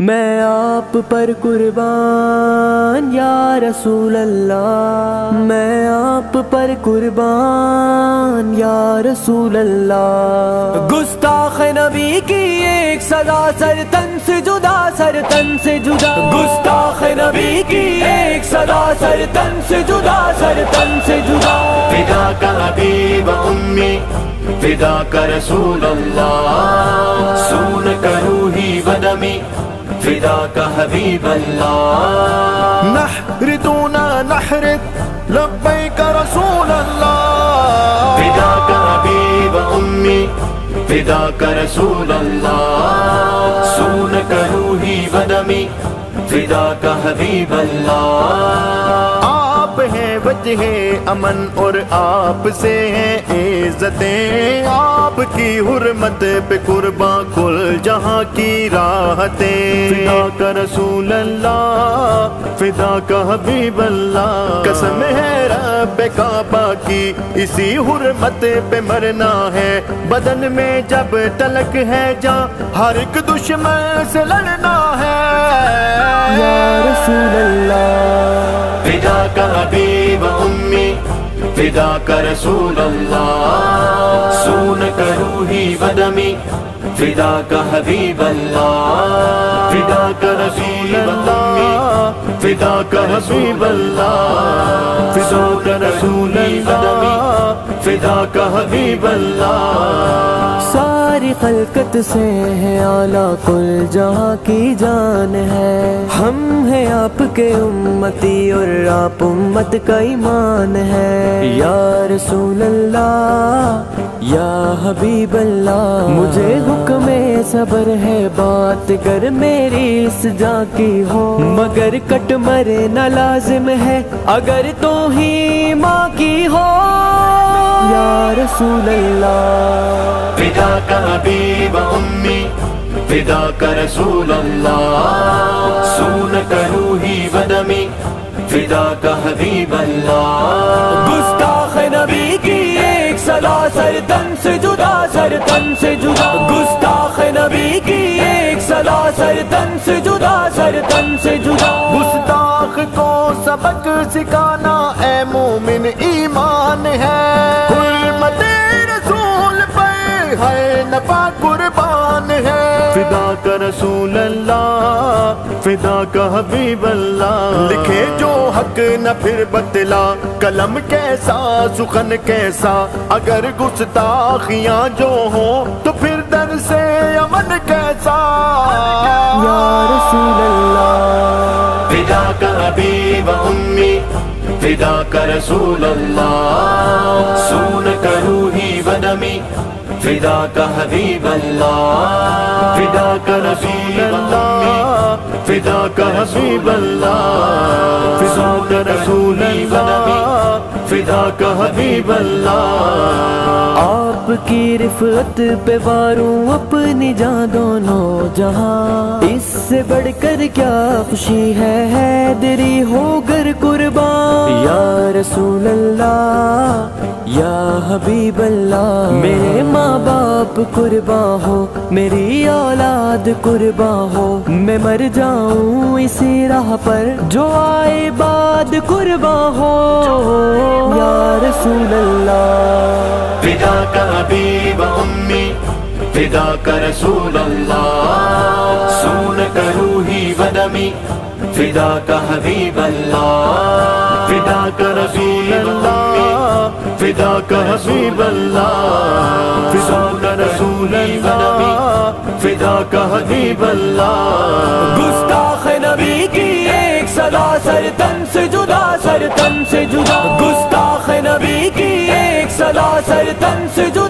मैं आप पर कुर्बान या रसूल अल्लाह, मैं आप पर कुर्बान या रसूल अल्लाह। गुस्ताख नबी की एक सजा सरतन से जुदा, सरतन से जुदा। गुस्ताख नबी की एक सजा सरतन से जुदा, सरतन से जुदा। फिदा का हबीब उम्मी, फिदा का रसूल अल्लाह। सुन करूही वदमी, फिदा का हबीब अल्लाह। नहर दूना नहर, लब्बैक रसूल अल्लाह। फिदा का हबीब उम्मी, फिदा का रसूल अल्लाह। सुन का रूही वदमी, फिदा का हबीब अल्लाह। आप है वजहे अमन और आप से है इज्जतें, आपकी हुर्मत पे कुर्बा कुल जहाँ की राहतें। फिदा का रसूल अल्लाह, फिदा का हबीब अल्लाह। कसम है रब काबा की इसी हुर्मत पे मरना है, बदन में जब तलक है जा हर एक दुश्मन से लड़ना है। या रसूल अल्लाह, फिदा का हबीब उम्मी, फिदा का रसूल अल्लाह। सुन का रूही वदमी, फिदा का हबीब अल्लाह। फिदा का रसूल अल्लाह, फिदा का हबीब अल्लाह। फिदा का रसूल अल्लाह, फिदा का हबीब अल्लाह। सारी खलकत से है आला कुल जहाँ की जान है, हम है आपके उम्मती और आप उम्मत का ईमान है। या रसूल अल्लाह, या हबीब अल्लाह। मुझे हुक्मे सबर है, बात कर मेरी इस जाकी हो, मगर कट मरे न लाजिम है अगर तो ही माँ की हो। या रसूल अल्लाह, फिदा का हबीब उम्मी, फिदा का रसूल अल्लाह। सुन का रूही वदमी, फिदा का हबीब अल्लाह। गुस्ताख नबी की एक सदा सरतन से जुदा, सरतन से जुदा। गुस्ताख नबी की एक सदा सरतन से जुदा, सरतन से जुदा। गुस्ताख को सबक सिखाना ए मोमिन ईमान है, हुर्मते रसूल पर है नफा कुर्बान है। फिदा का रसूल अल्लाह, फिदा का हबीब अल्लाह। लिखे जो हक न फिर बतला, कलम कैसा सुखन कैसा। अगर गुस्ताखियां जो हो तो फिर दर से अमन कैसा। या रसूल अल्लाह, फिदा का हबीब उम्मी, फिदा का रसूल अल्लाह। सुन का रूही वदमी, फिदा का हबीब अल्लाह। फिदा का रसूल अल्लाह, फिदा का हबीब अल्लाह। फिदा का रसूल अल्लाह, फिदा का हबीब अल्लाह। आपकी रिफत पे वारूं अपनी जान दोनों जहां, इससे बढ़कर क्या खुशी है हैदरी होकर कुर्बान। या रसूल अल्लाह, या हबीब अल्लाह। मेरे माँ बाप कुर्बा हो, मेरी औलाद कुर्बा हो। मैं मर जाऊं इसी राह पर जो आए बाद कुर्बा हो। या रसूल अल्लाह, फिदा का हबीब उम्मी, फिदा का रसूल अल्लाह। सुन का रूही वदमी, फिदा का हबीब अल्लाह। फिदा का रसूल अल्लाह, फिदा का हबीब अल्लाह। फिदा का रसूल अल्लाह, फिदा का हबीब अल्लाह। गुस्ताख नबी की एक सदा सरतन से जुदा, सरतन से जुदा। गुस्ताख नबी की एक सदा सरतन से जुदा।